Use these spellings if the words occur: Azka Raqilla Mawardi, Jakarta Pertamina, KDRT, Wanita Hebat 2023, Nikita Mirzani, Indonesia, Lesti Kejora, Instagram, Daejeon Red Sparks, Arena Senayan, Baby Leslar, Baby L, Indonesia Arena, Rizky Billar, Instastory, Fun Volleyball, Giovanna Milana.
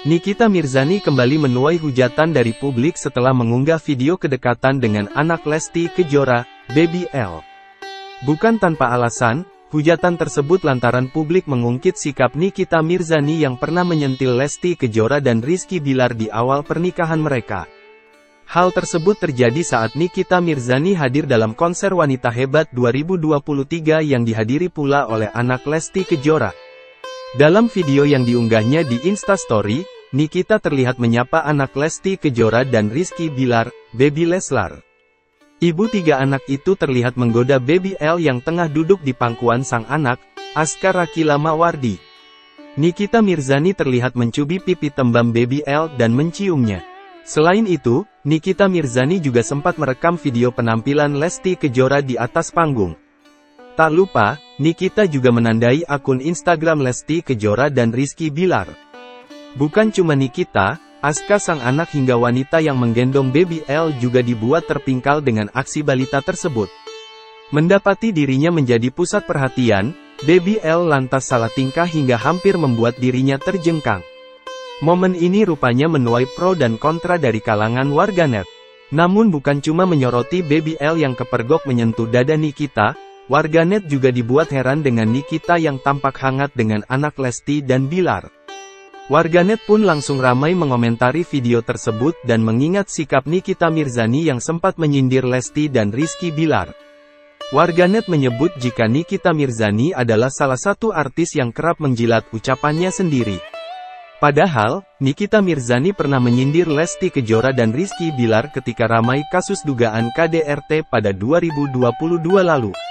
Nikita Mirzani kembali menuai hujatan dari publik setelah mengunggah video kedekatan dengan anak Lesti Kejora, Baby L. Bukan tanpa alasan, hujatan tersebut lantaran publik mengungkit sikap Nikita Mirzani yang pernah menyentil Lesti Kejora dan Rizky Billar di awal pernikahan mereka. Hal tersebut terjadi saat Nikita Mirzani hadir dalam konser Wanita Hebat 2023 yang dihadiri pula oleh anak Lesti Kejora. Dalam video yang diunggahnya di Instastory, Nikita terlihat menyapa anak Lesti Kejora dan Rizky Billar, Baby Leslar. Ibu tiga anak itu terlihat menggoda Baby L yang tengah duduk di pangkuan sang anak, Azka Raqilla Mawardi. Nikita Mirzani terlihat mencubi pipi tembam Baby L dan menciumnya. Selain itu, Nikita Mirzani juga sempat merekam video penampilan Lesti Kejora di atas panggung. Tak lupa, Nikita juga menandai akun Instagram Lesti Kejora dan Rizky Billar. Bukan cuma Nikita, Azka sang anak hingga wanita yang menggendong Baby L juga dibuat terpingkal dengan aksi balita tersebut. Mendapati dirinya menjadi pusat perhatian, Baby L lantas salah tingkah hingga hampir membuat dirinya terjengkang. Momen ini rupanya menuai pro dan kontra dari kalangan warganet. Namun bukan cuma menyoroti Baby L yang kepergok menyentuh dada Nikita, warganet juga dibuat heran dengan Nikita yang tampak hangat dengan anak Lesti dan Billar. Warganet pun langsung ramai mengomentari video tersebut dan mengingat sikap Nikita Mirzani yang sempat menyindir Lesti dan Rizky Billar. Warganet menyebut jika Nikita Mirzani adalah salah satu artis yang kerap menjilat ucapannya sendiri. Padahal, Nikita Mirzani pernah menyindir Lesti Kejora dan Rizky Billar ketika ramai kasus dugaan KDRT pada 2022 lalu.